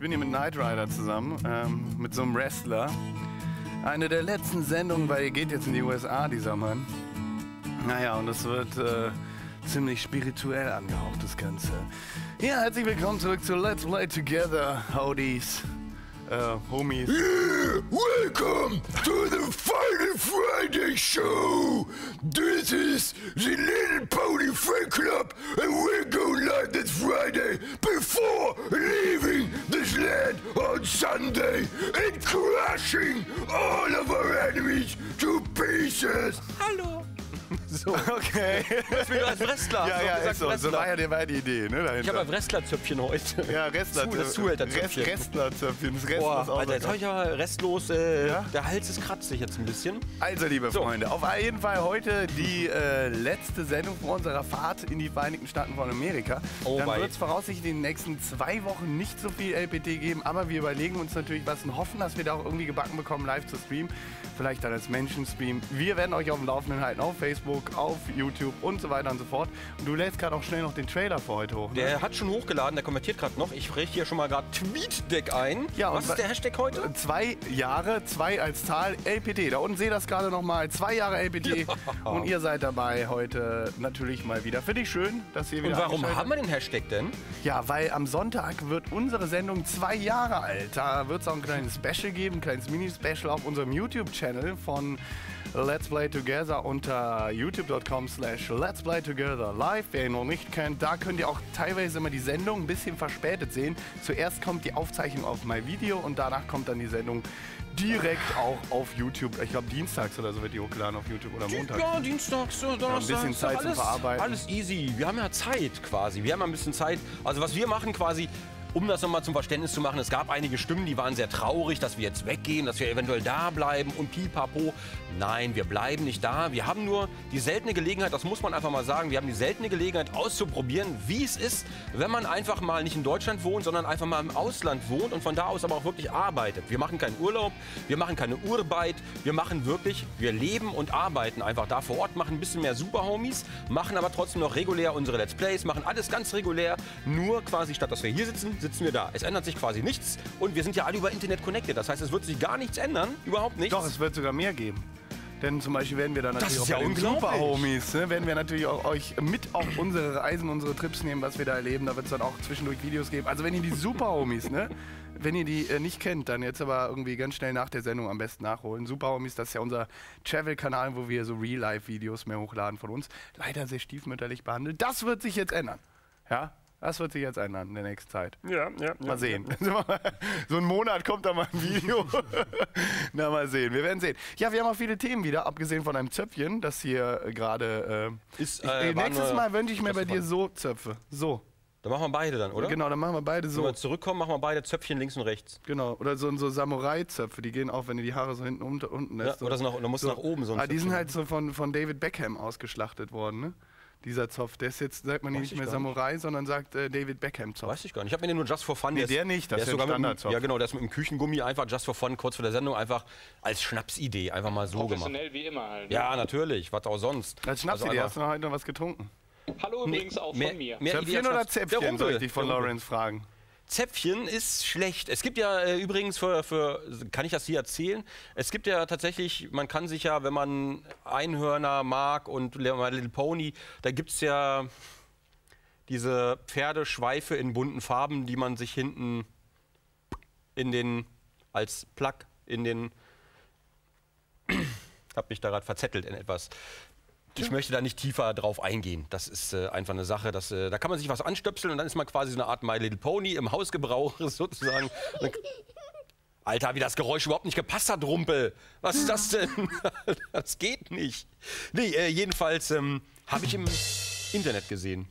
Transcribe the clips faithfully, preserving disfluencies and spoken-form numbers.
Ich bin hier mit Knight Rider zusammen, ähm, mit so einem Wrestler. Eine der letzten Sendungen, weil ihr geht jetzt in die U S A, dieser Mann. Naja, und es wird äh, ziemlich spirituell angehaucht, das Ganze. Ja, herzlich willkommen zurück zu Let's Play Together, Howdies, äh, Homies. Yeah, welcome to the Final Friday Show! This is the Little Pony Freak Club and we go live this Friday before leaving this land on Sunday and crushing all of our enemies to pieces! Hallo! So. Okay. Das will als Wrestler. Ja, ja, gesagt, so. Wrestler. So war ja die, war die Idee, ne, dahinter. Ich habe ein Wrestlerzöpfchen heute. Ja, Wrestlerzöpfchen. Das Zuhälterzöpfchen. Wrestlerzöpfchen. Das restlos oh, Alter, jetzt habe ich aber restlos, äh, ja? Der Hals ist kratzig jetzt ein bisschen. Also, liebe so. Freunde, auf jeden Fall heute die äh, letzte Sendung vor unserer Fahrt in die Vereinigten Staaten von Amerika. Oh, dann wird es voraussichtlich in den nächsten zwei Wochen nicht so viel L P T geben, aber wir überlegen uns natürlich was und hoffen, dass wir da auch irgendwie gebacken bekommen, live zu streamen. Vielleicht dann als Menschen-Stream. Wir werden euch auf dem Laufenden halten, auf Facebook, auf YouTube und so weiter und so fort. Und du lädst gerade auch schnell noch den Trailer für heute hoch. Ne? Der hat schon hochgeladen, der kommentiert gerade noch. Ich richte hier schon mal gerade Tweetdeck ein. Ja, was ist der Hashtag heute? Zwei Jahre, zwei als Zahl, L P T. Da unten seht ihr das gerade nochmal. Zwei Jahre L P T. Ja. Und ihr seid dabei heute natürlich mal wieder. Finde ich schön, dass ihr wieder. Und warum haben wir den Hashtag denn? Ja, weil am Sonntag wird unsere Sendung zwei Jahre alt. Da wird es auch ein kleines Special geben, ein kleines Mini-Special auf unserem YouTube-Channel von Let's Play Together unter youtube.com slash Let's Play Together live. Wer ihn noch nicht kennt, da könnt ihr auch teilweise immer die Sendung ein bisschen verspätet sehen. Zuerst kommt die Aufzeichnung auf mein Video und danach kommt dann die Sendung direkt auch auf YouTube. Ich glaube, dienstags oder so wird die hochgeladen auf YouTube oder montags. Ja, dienstags oder Donnerstag. Ja, ein bisschen Zeit alles, zu verarbeiten. Alles easy. Wir haben ja Zeit quasi. Wir haben ja ein bisschen Zeit. Also was wir machen quasi... Um das nochmal zum Verständnis zu machen, es gab einige Stimmen, die waren sehr traurig, dass wir jetzt weggehen, dass wir eventuell da bleiben und pipapo. Nein, wir bleiben nicht da. Wir haben nur die seltene Gelegenheit, das muss man einfach mal sagen, wir haben die seltene Gelegenheit auszuprobieren, wie es ist, wenn man einfach mal nicht in Deutschland wohnt, sondern einfach mal im Ausland wohnt und von da aus aber auch wirklich arbeitet. Wir machen keinen Urlaub, wir machen keine Urbeit, wir machen wirklich, wir leben und arbeiten einfach da vor Ort, machen ein bisschen mehr Super-Homies, machen aber trotzdem noch regulär unsere Let's Plays, machen alles ganz regulär, nur quasi statt, dass wir hier sitzen, sitzen wir da. Es ändert sich quasi nichts und wir sind ja alle über Internet connected. Das heißt, es wird sich gar nichts ändern, überhaupt nichts. Doch, es wird sogar mehr geben. Denn zum Beispiel werden wir dann natürlich auch ja bei den Super-Homies, ne, werden wir natürlich auch euch mit auf unsere Reisen, unsere Trips nehmen, was wir da erleben. Da wird es dann auch zwischendurch Videos geben. Also wenn ihr die Super-Homies, ne, wenn ihr die äh, nicht kennt, dann jetzt aber irgendwie ganz schnell nach der Sendung am besten nachholen. Super-Homies, das ist ja unser Travel-Kanal, wo wir so Real-Life-Videos mehr hochladen von uns. Leider sehr stiefmütterlich behandelt. Das wird sich jetzt ändern. Ja? Das wird sich jetzt ändern in der nächsten Zeit. Ja, ja. Mal ja, sehen. Ja. So ein Monat kommt da mal ein Video. Na, mal sehen. Wir werden sehen. Ja, wir haben auch viele Themen wieder, abgesehen von einem Zöpfchen, das hier gerade... Äh, ist. Äh, ich, nächstes Mal wünsche ich mir bei dir so Zöpfe. So. Dann machen wir beide dann, oder? Genau, dann machen wir beide so. Wenn wir zurückkommen, machen wir beide Zöpfchen links und rechts. Genau, oder so, so Samurai-Zöpfe, die gehen auch, wenn du die Haare so hinten unter, unten lässt. Ja, oder so nach, musst so. Nach oben so ein ah, die sind halt so von, von David Beckham ausgeschlachtet worden, ne? Dieser Zopf, der ist jetzt, sagt man nicht mehr Samurai, nicht. Sondern sagt äh, David Beckham Zopf. Weiß ich gar nicht. Ich habe mir den nur Just for Fun. Nee, der, der nicht, das der ist sogar Standardzopf. Ja genau, der ist mit dem Küchengummi einfach Just for Fun, kurz vor der Sendung, einfach als Schnapsidee, einfach mal so professionell gemacht. Professionell wie immer halt. Ja, natürlich, was auch sonst. Als Schnapsidee, also hast du noch heute noch was getrunken? Hallo übrigens auch mehr, von mir. Mehr Zöpfchen oder Zäpfchen, soll ich dich von Lawrence fragen? Zäpfchen ist schlecht. Es gibt ja äh, übrigens, für, für, kann ich das hier erzählen? Es gibt ja tatsächlich, man kann sich ja, wenn man Einhörner mag und Little Pony, da gibt es ja diese Pferdeschweife in bunten Farben, die man sich hinten in den, als Plug in den, hab mich da gerade verzettelt in etwas. Ich möchte da nicht tiefer drauf eingehen. Das ist äh, einfach eine Sache, dass, äh, da kann man sich was anstöpseln und dann ist man quasi so eine Art My Little Pony im Hausgebrauch sozusagen. Dann, Alter, wie das Geräusch überhaupt nicht gepasst hat, Rumpel. Was ist das denn? Das geht nicht. Nee, äh, jedenfalls ähm, habe ich im Internet gesehen.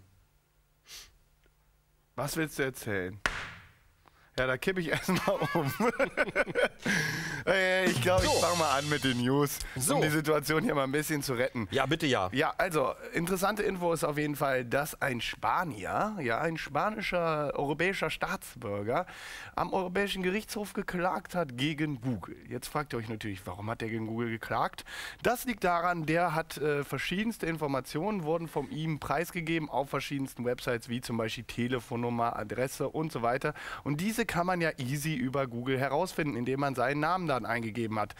Was willst du erzählen? Ja, da kippe ich erstmal um. Ich glaube, so. Ich fange mal an mit den News, so. Um die Situation hier mal ein bisschen zu retten. Ja, bitte ja. Ja, also, interessante Info ist auf jeden Fall, dass ein Spanier, ja, ein spanischer europäischer Staatsbürger, am Europäischen Gerichtshof geklagt hat gegen Google. Jetzt fragt ihr euch natürlich, warum hat der gegen Google geklagt? Das liegt daran, der hat äh, verschiedenste Informationen, wurden von ihm preisgegeben auf verschiedensten Websites, wie zum Beispiel Telefonnummer, Adresse und so weiter. Und diese kann man ja easy über Google herausfinden, indem man seinen Namen dann eingegeben hat.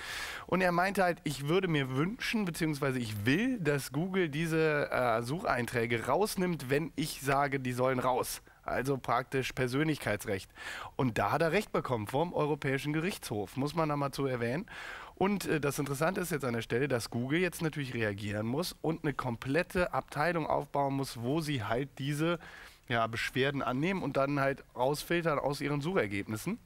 Und er meinte halt, ich würde mir wünschen, beziehungsweise ich will, dass Google diese äh, Sucheinträge rausnimmt, wenn ich sage, die sollen raus. Also praktisch Persönlichkeitsrecht. Und da hat er Recht bekommen vom Europäischen Gerichtshof, muss man da mal zu erwähnen. Und äh, das Interessante ist jetzt an der Stelle, dass Google jetzt natürlich reagieren muss und eine komplette Abteilung aufbauen muss, wo sie halt diese ja, Beschwerden annehmen und dann halt rausfiltern aus ihren Suchergebnissen.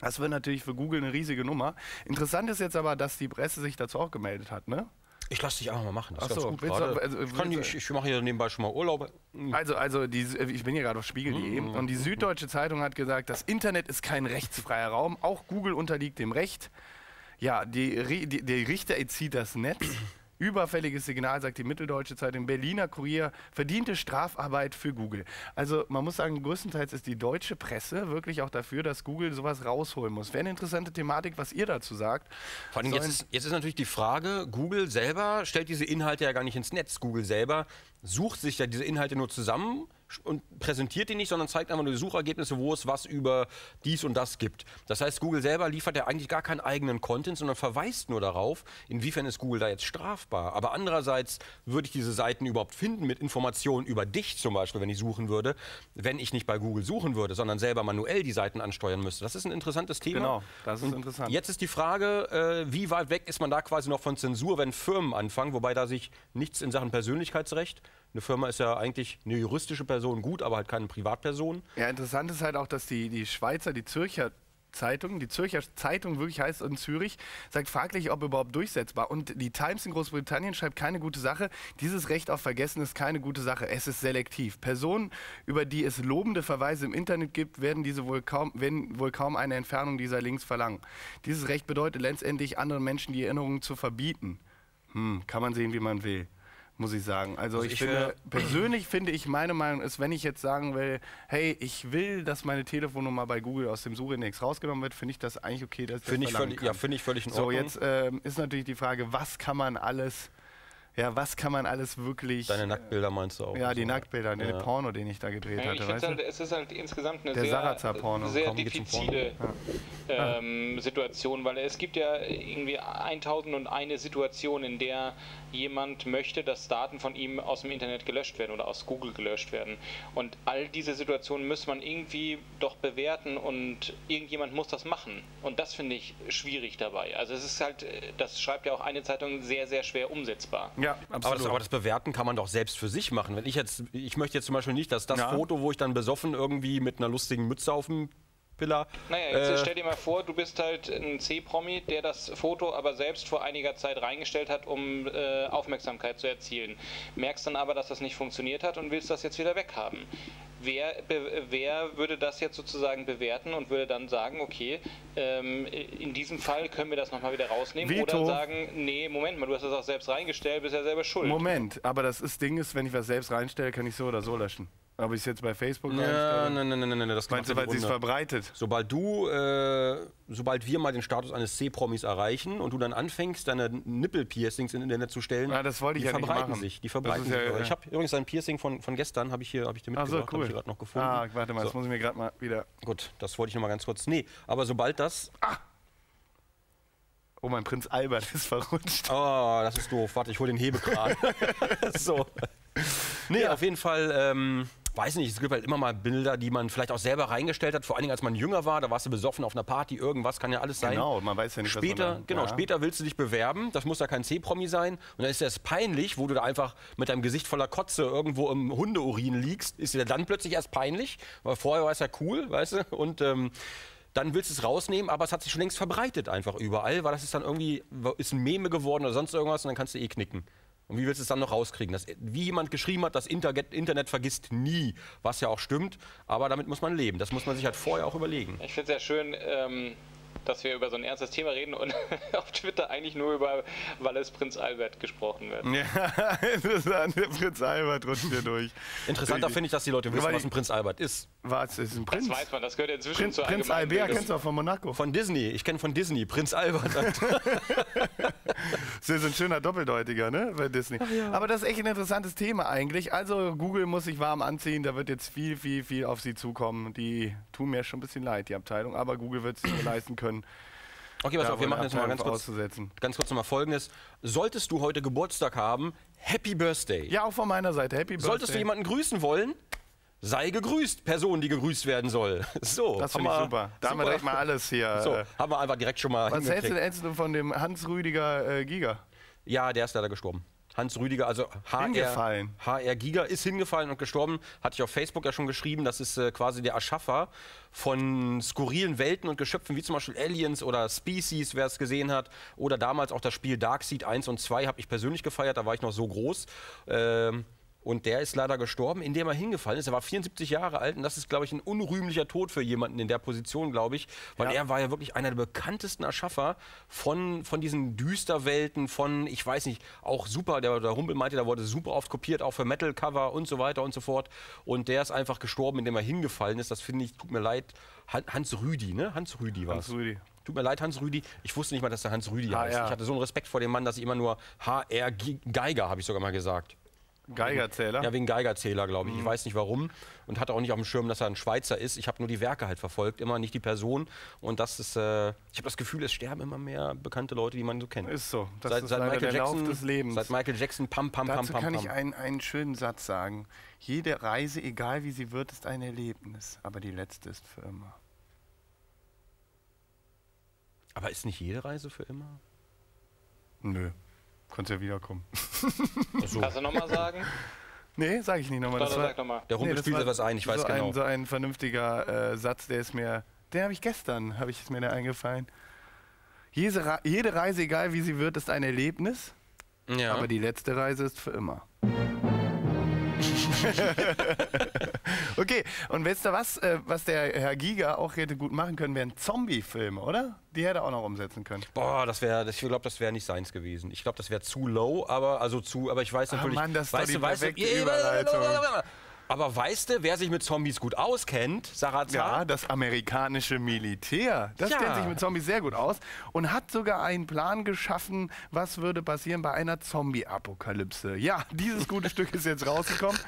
Das wird natürlich für Google eine riesige Nummer. Interessant ist jetzt aber, dass die Presse sich dazu auch gemeldet hat, ne? Ich lasse dich einfach mal machen, das ist ganz gut gerade. Also, ich kann, ich, ich mache hier nebenbei schon mal Urlaub. Also, also die, ich bin hier gerade auf Spiegel punkt de mm, und die Süddeutsche Zeitung hat gesagt, das Internet ist kein rechtsfreier Raum, auch Google unterliegt dem Recht. Ja, der die, die Richter entzieht das Netz. Überfälliges Signal, sagt die Mitteldeutsche Zeitung. Berliner Kurier, verdiente Strafarbeit für Google. Also man muss sagen, größtenteils ist die deutsche Presse wirklich auch dafür, dass Google sowas rausholen muss. Wäre eine interessante Thematik, was ihr dazu sagt. Vor allem jetzt ist, jetzt ist natürlich die Frage, Google selber stellt diese Inhalte ja gar nicht ins Netz. Google selber sucht sich ja diese Inhalte nur zusammen und präsentiert die nicht, sondern zeigt einfach nur die Suchergebnisse, wo es was über dies und das gibt. Das heißt, Google selber liefert ja eigentlich gar keinen eigenen Content, sondern verweist nur darauf, inwiefern ist Google da jetzt strafbar. Aber andererseits würde ich diese Seiten überhaupt finden mit Informationen über dich zum Beispiel, wenn ich suchen würde, wenn ich nicht bei Google suchen würde, sondern selber manuell die Seiten ansteuern müsste. Das ist ein interessantes Thema. Genau, das ist und interessant. Jetzt ist die Frage, wie weit weg ist man da quasi noch von Zensur, wenn Firmen anfangen, wobei da sich nichts in Sachen Persönlichkeitsrecht. Eine Firma ist ja eigentlich eine juristische Person, gut, aber halt keine Privatperson. Ja, interessant ist halt auch, dass die, die Schweizer, die Zürcher Zeitung, die Zürcher Zeitung wirklich heißt in Zürich, sagt fraglich, ob überhaupt durchsetzbar. Und die Times in Großbritannien schreibt keine gute Sache. Dieses Recht auf Vergessen ist keine gute Sache. Es ist selektiv. Personen, über die es lobende Verweise im Internet gibt, werden diese wohl kaum, werden wohl kaum eine Entfernung dieser Links verlangen. Dieses Recht bedeutet letztendlich, anderen Menschen die Erinnerungen zu verbieten. Hm, kann man sehen, wie man will. Muss ich sagen. Also, also ich, ich finde, persönlich finde ich, meine Meinung ist, wenn ich jetzt sagen will, hey, ich will, dass meine Telefonnummer bei Google aus dem Suchindex rausgenommen wird, finde ich das eigentlich okay, dass ich das verlangen kann. Ja, finde ich völlig in Ordnung. So, jetzt äh, ist natürlich die Frage, was kann man alles, ja, was kann man alles wirklich... Deine Nacktbilder meinst du auch? Ja, die so Nacktbilder, ja. Den Porno, den ich da gedreht ja, ich hatte, weißt halt, du? Es ist halt insgesamt eine Der sehr, sehr Komm, diffizile ja. ähm, Situation, weil es gibt ja irgendwie tausendundeine Situation, in der jemand möchte, dass Daten von ihm aus dem Internet gelöscht werden oder aus Google gelöscht werden. Und all diese Situationen muss man irgendwie doch bewerten und irgendjemand muss das machen. Und das finde ich schwierig dabei. Also es ist halt, das schreibt ja auch eine Zeitung, sehr, sehr schwer umsetzbar. Ja. Ja, aber, das, aber das Bewerten kann man doch selbst für sich machen. Wenn ich, jetzt, ich möchte jetzt zum Beispiel nicht, dass das ja. Foto, wo ich dann besoffen irgendwie mit einer lustigen Mütze auf dem Pillar... Naja, jetzt äh, stell dir mal vor, du bist halt ein C-Promi, der das Foto aber selbst vor einiger Zeit reingestellt hat, um äh, Aufmerksamkeit zu erzielen. Merkst dann aber, dass das nicht funktioniert hat und willst das jetzt wieder weghaben. Wer, wer würde das jetzt sozusagen bewerten und würde dann sagen, okay, ähm, in diesem Fall können wir das nochmal wieder rausnehmen Veto. Oder sagen, nee, Moment mal, du hast das auch selbst reingestellt, bist ja selber schuld. Moment, aber das ist, Ding ist, wenn ich was selbst reinstelle, kann ich so oder so löschen. Aber ich es jetzt bei Facebook ja, nein, nein, nein, nein, das meinst du, weil sie es verbreitet? Sobald du, äh, sobald wir mal den Status eines C-Promis erreichen und du dann anfängst, deine Nippel-Piercings in Internet zu stellen, ja, das wollte ich die ja verbreiten nicht machen. Sich, die verbreiten sich. Ja, ich habe übrigens ein Piercing von, von gestern, habe ich hier, habe ich dir mitgebracht, so, cool. Habe ich gerade noch gefunden. Ah, warte mal, so. Das muss ich mir gerade mal wieder. Gut, das wollte ich noch mal ganz kurz. Nee, aber sobald das. Ah! Oh, mein Prinz Albert ist verrutscht. Oh, das ist doof. Warte, ich hole den Hebekran. So. Nee, ja. Auf jeden Fall, ähm, weiß nicht, es gibt halt immer mal Bilder, die man vielleicht auch selber reingestellt hat, vor allen Dingen, als man jünger war, da warst du besoffen auf einer Party, irgendwas, kann ja alles sein. Genau, man weiß ja nicht, später, was man genau, ja. Später willst du dich bewerben, das muss ja kein C-Promi sein und dann ist das peinlich, wo du da einfach mit deinem Gesicht voller Kotze irgendwo im Hundeurin liegst, ist dir dann plötzlich erst peinlich, weil vorher war es ja cool, weißt du, und ähm, dann willst du es rausnehmen, aber es hat sich schon längst verbreitet einfach überall, weil das ist dann irgendwie, ist ein Meme geworden oder sonst irgendwas und dann kannst du eh knicken. Und wie willst du es dann noch rauskriegen? Dass, wie jemand geschrieben hat, das Internet vergisst nie, was ja auch stimmt, aber damit muss man leben. Das muss man sich halt vorher auch überlegen. Ich finde es ja schön, ähm, dass wir über so ein ernstes Thema reden und auf Twitter eigentlich nur über Wallis Prinz Albert gesprochen wird. Ja, interessant, der Prinz Albert rutscht hier durch. Interessanter finde ich, dass die Leute wissen, was ein Prinz Albert ist. Was ist ein Prinz? Das weiß man, das gehört inzwischen Prinz, zur Prinz Albert kennst du auch von Monaco. Von Disney, ich kenne von Disney, Prinz Albert. Das ist ein schöner Doppeldeutiger, ne, bei Disney. Ach ja. Aber das ist echt ein interessantes Thema eigentlich. Also Google muss sich warm anziehen, da wird jetzt viel, viel, viel auf sie zukommen. Die tun mir schon ein bisschen leid, die Abteilung, aber Google wird es sich nicht leisten können. Okay, pass auf, wir machen jetzt mal ganz kurz, ganz kurz nochmal Folgendes. Solltest du heute Geburtstag haben, Happy Birthday. Ja, auch von meiner Seite, Happy Birthday. Solltest du jemanden grüßen wollen, sei gegrüßt, Person, die gegrüßt werden soll. So, das finde ich super. Da haben wir direkt mal alles hier. So, haben wir einfach direkt schon mal Was hältst du denn von dem Hans-Rüdiger äh, Giger? Ja, der ist leider gestorben. Hans Rüdiger, also H R Giger ist hingefallen und gestorben. Hatte ich auf Facebook ja schon geschrieben. Das ist äh, quasi der Erschaffer von skurrilen Welten und Geschöpfen, wie zum Beispiel Aliens oder Species, wer es gesehen hat. Oder damals auch das Spiel Darkseed eins und zwei habe ich persönlich gefeiert. Da war ich noch so groß. Ähm, und der ist leider gestorben, indem er hingefallen ist. Er war vierundsiebzig Jahre alt und das ist, glaube ich, ein unrühmlicher Tod für jemanden in der Position, glaube ich. Weil ja. er war ja wirklich einer der bekanntesten Erschaffer von, von diesen Düsterwelten, von, ich weiß nicht, auch super, der, der Humpel meinte, da wurde super oft kopiert, auch für Metal-Cover und so weiter und so fort. Und der ist einfach gestorben, indem er hingefallen ist. Das finde ich, tut mir leid, Hans Rüdi, ne? Hans Rüdi war es. Hans Rüdi. Tut mir leid, Hans Rüdi. Ich wusste nicht mal, dass der Hans Rüdi heißt. Ich hatte so einen Respekt vor dem Mann, dass ich immer nur H R Geiger, habe ich sogar mal gesagt. Geigerzähler? Ja, wegen Geigerzähler, glaube ich. Mhm. Ich weiß nicht warum und hatte auch nicht auf dem Schirm, dass er ein Schweizer ist. Ich habe nur die Werke halt verfolgt, immer nicht die Person. Und das ist, äh, ich habe das Gefühl, es sterben immer mehr bekannte Leute, die man so kennt. Ist so. Das seit, ist seit leider Michael der Jackson, Lauf des Lebens. Seit Michael Jackson, pam, pam, pam, pam, pam. Dazu kann ich einen, einen schönen Satz sagen. Jede Reise, egal wie sie wird, ist ein Erlebnis, aber die letzte ist für immer. Aber ist nicht jede Reise für immer? Nö. Kannst ja wiederkommen. So. Kannst du nochmal sagen? Nee, sage ich nicht nochmal. Das war, noch mal. Der Rumpel nee, spielt etwas ein, ich weiß so genau. Ein, so ein vernünftiger äh, Satz, der ist mir, den habe ich gestern, habe ich es mir da eingefallen. Jede, jede Reise, egal wie sie wird, ist ein Erlebnis, ja. aber die letzte Reise ist für immer. Okay, und weißt du was, äh, was der Herr Giger auch hätte gut machen können, wären Zombie-Filme, oder? Die hätte er auch noch umsetzen können. Boah, das wäre, ich glaube, das wäre nicht seins gewesen. Ich glaube, das wäre zu low, aber also zu, aber ich weiß natürlich, ah, Mann, das ist weißt, die weißt du, weißt aber weißt du, wer sich mit Zombies gut auskennt, Sarazar? Ja, das amerikanische Militär. Das ja. kennt sich mit Zombies sehr gut aus und hat sogar einen Plan geschaffen, was würde passieren bei einer Zombie-Apokalypse. Ja, dieses gute Stück ist jetzt rausgekommen.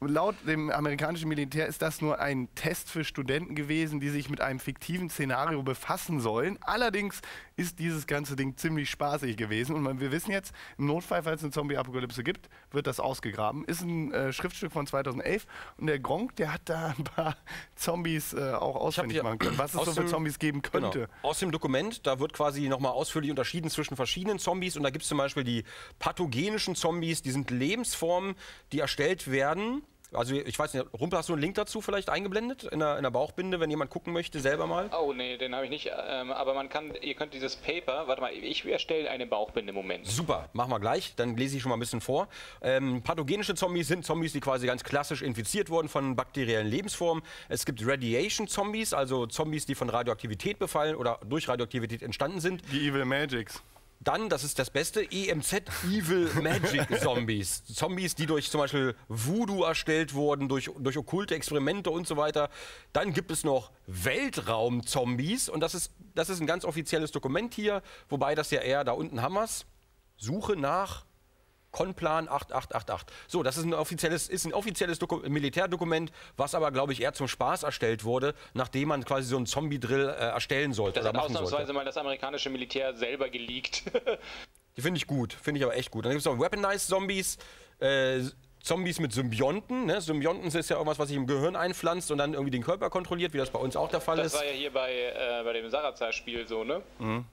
Laut dem amerikanischen Militär ist das nur ein Test für Studenten gewesen, die sich mit einem fiktiven Szenario befassen sollen. Allerdings ist dieses ganze Ding ziemlich spaßig gewesen. Und wir wissen jetzt, im Notfall, falls es eine Zombie-Apokalypse gibt, wird das ausgegraben. Ist ein äh, Schriftstück von zweitausendelf. Und der Gronkh, der hat da ein paar Zombies äh, auch ausfindig machen können, was es so für Zombies geben könnte. Genau. Aus dem Dokument, da wird quasi nochmal ausführlich unterschieden zwischen verschiedenen Zombies. Und da gibt es zum Beispiel die pathogenischen Zombies, die sind Lebensformen, die erstellt werden. Also ich weiß nicht, Rumpel, hast du einen Link dazu vielleicht eingeblendet in der, in der Bauchbinde, wenn jemand gucken möchte, selber mal? Oh nee, den habe ich nicht, ähm, aber man kann, ihr könnt dieses Paper, warte mal, ich erstelle eine Bauchbinde im Moment. Super, machen wir gleich, dann lese ich schon mal ein bisschen vor. Ähm, pathogenische Zombies sind Zombies, die quasi ganz klassisch infiziert wurden von bakteriellen Lebensformen. Es gibt Radiation-Zombies, also Zombies, die von Radioaktivität befallen oder durch Radioaktivität entstanden sind. Die Evil Magics. Dann, das ist das Beste, E M Z, Evil Magic Zombies. Zombies, die durch zum Beispiel Voodoo erstellt wurden, durch, durch okkulte Experimente und so weiter. Dann gibt es noch Weltraum-Zombies. Und das ist, das ist ein ganz offizielles Dokument hier. Wobei das ja eher, da unten haben wir es, Suche nach Konplan acht acht acht acht. So, das ist ein offizielles, ist ein offizielles Doku Militärdokument, was aber, glaube ich, eher zum Spaß erstellt wurde, nachdem man quasi so einen Zombie-Drill äh, erstellen sollte. Das hat ausnahmsweise mal das amerikanische Militär selber geleakt. Die finde ich gut, finde ich aber echt gut. Dann gibt es noch Weaponized Zombies, äh, Zombies mit Symbionten. Ne? Symbionten ist ja irgendwas, was sich im Gehirn einpflanzt und dann irgendwie den Körper kontrolliert, wie das bei uns auch der Fall das ist. Das war ja hier bei, äh, bei dem Sarazar-Spiel so, ne? Mhm.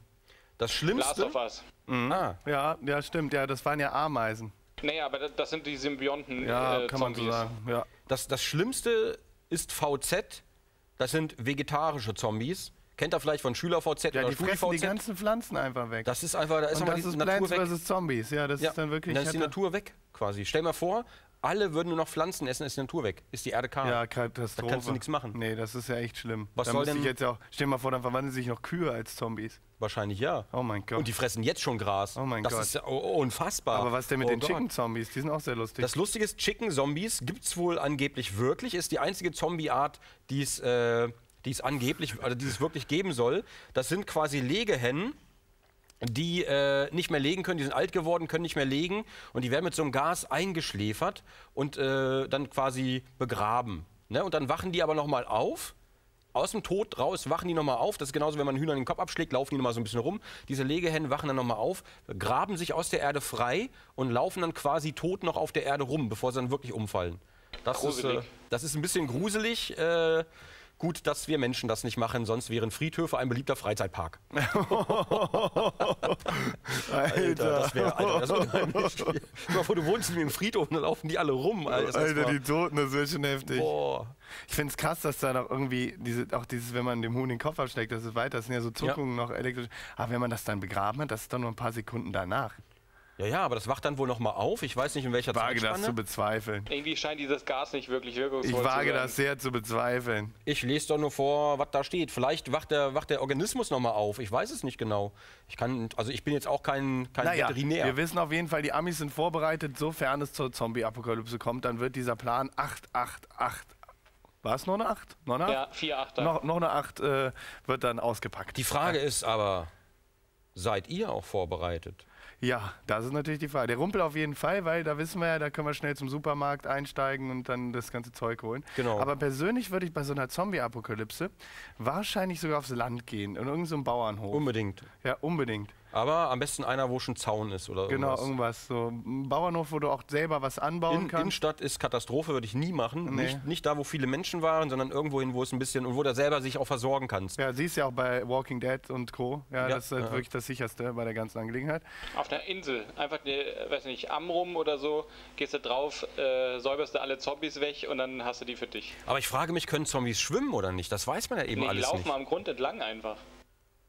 Das Schlimmste? Last of Us. Mhm. Ah. Ja, ja, stimmt. Ja, das waren ja Ameisen. Naja, aber das, das sind die Symbionten. Ja, äh, kann Zombies. Man so sagen. Ja. Das, das Schlimmste ist V Z. Das sind vegetarische Zombies. Kennt ihr vielleicht von Schüler-V Z ja, oder Schule-V Z? Die ganzen Pflanzen einfach weg. Das ist einfach, da ist, und das die ist Natur Plants weg. Versus Zombies. Ja, das ja. ist dann wirklich. Dann ist die Natur weg quasi. Stell mal vor, alle würden nur noch Pflanzen essen, ist die Natur weg, ist die Erde kahl. Ja, Katastrophe. Da kannst du nichts machen. Nee, das ist ja echt schlimm. Was da soll denn? Ich jetzt auch, stell dir mal vor, dann verwandeln sich noch Kühe als Zombies. Wahrscheinlich ja. Oh mein Gott. Und die fressen jetzt schon Gras. Oh mein das Gott. Das ist oh, oh, unfassbar. Aber was denn mit oh den Chicken-Zombies? Die sind auch sehr lustig. Das Lustige ist, Chicken-Zombies gibt es wohl angeblich wirklich, ist die einzige Zombie-Art, die es äh, angeblich, also die es wirklich geben soll. Das sind quasi Legehennen, die äh, nicht mehr legen können, die sind alt geworden, können nicht mehr legen und die werden mit so einem Gas eingeschläfert und äh, dann quasi begraben. Ne? Und dann wachen die aber nochmal auf, aus dem Tod raus wachen die nochmal auf, das ist genauso, wenn man Hühnern den Kopf abschlägt, laufen die nochmal so ein bisschen rum, diese Legehennen wachen dann nochmal auf, graben sich aus der Erde frei und laufen dann quasi tot noch auf der Erde rum, bevor sie dann wirklich umfallen. Das, ist, äh, das ist ein bisschen gruselig. Äh, Gut, dass wir Menschen das nicht machen, sonst wären Friedhöfe ein beliebter Freizeitpark. Alter, das wäre unheimlich. Stell mal vor, du wohnst in einem Friedhof und dann laufen die alle rum. Alter, Alter die Toten, das wäre schon heftig. Boah. Ich finde es krass, dass da noch irgendwie, diese, auch dieses, wenn man dem Huhn den Kopf absteckt, das ist weiter, das sind ja so Zuckungen ja. noch elektrisch. Aber wenn man das dann begraben hat, das ist dann nur ein paar Sekunden danach. Ja, ja, aber das wacht dann wohl noch mal auf. Ich weiß nicht, in welcher Zeitspanne. Ich wage das zu bezweifeln. Irgendwie scheint dieses Gas nicht wirklich wirkungsvoll zu sein. Ich wage das sehr zu bezweifeln. Ich lese doch nur vor, was da steht. Vielleicht wacht der, wacht der Organismus noch mal auf. Ich weiß es nicht genau. Ich kann, also ich bin jetzt auch kein, kein naja, Veterinär. Wir wissen auf jeden Fall, die Amis sind vorbereitet. Sofern es zur Zombie-Apokalypse kommt, dann wird dieser Plan acht acht acht. War es noch eine acht? Noch eine acht? Ja, vier Achter. Noch, noch eine acht äh, wird dann ausgepackt. Die Frage ist aber, seid ihr auch vorbereitet? Ja, das ist natürlich die Frage. Der Rumpel auf jeden Fall, weil da wissen wir ja, da können wir schnell zum Supermarkt einsteigen und dann das ganze Zeug holen. Genau. Aber persönlich würde ich bei so einer Zombie-Apokalypse wahrscheinlich sogar aufs Land gehen, in irgendeinem so Bauernhof. Unbedingt. Ja, unbedingt. Aber am besten einer, wo schon Zaun ist oder irgendwas. Genau, irgendwas. So ein Bauernhof, wo du auch selber was anbauen in, kannst. Innenstadt ist Katastrophe, würde ich nie machen. Nee. Nicht, nicht da, wo viele Menschen waren, sondern irgendwohin, wo es ein bisschen und wo du selber sich auch versorgen kannst. Ja, siehst ja auch bei Walking Dead und Co. Ja, ja. Das ist halt ja. wirklich das Sicherste bei der ganzen Angelegenheit. Auf einer Insel, einfach, ne, weiß nicht, Amrum oder so, gehst du drauf, äh, säuberst du alle Zombies weg und dann hast du die für dich. Aber ich frage mich, können Zombies schwimmen oder nicht? Das weiß man ja eben nee, alles nicht. Die laufen am Grund entlang einfach.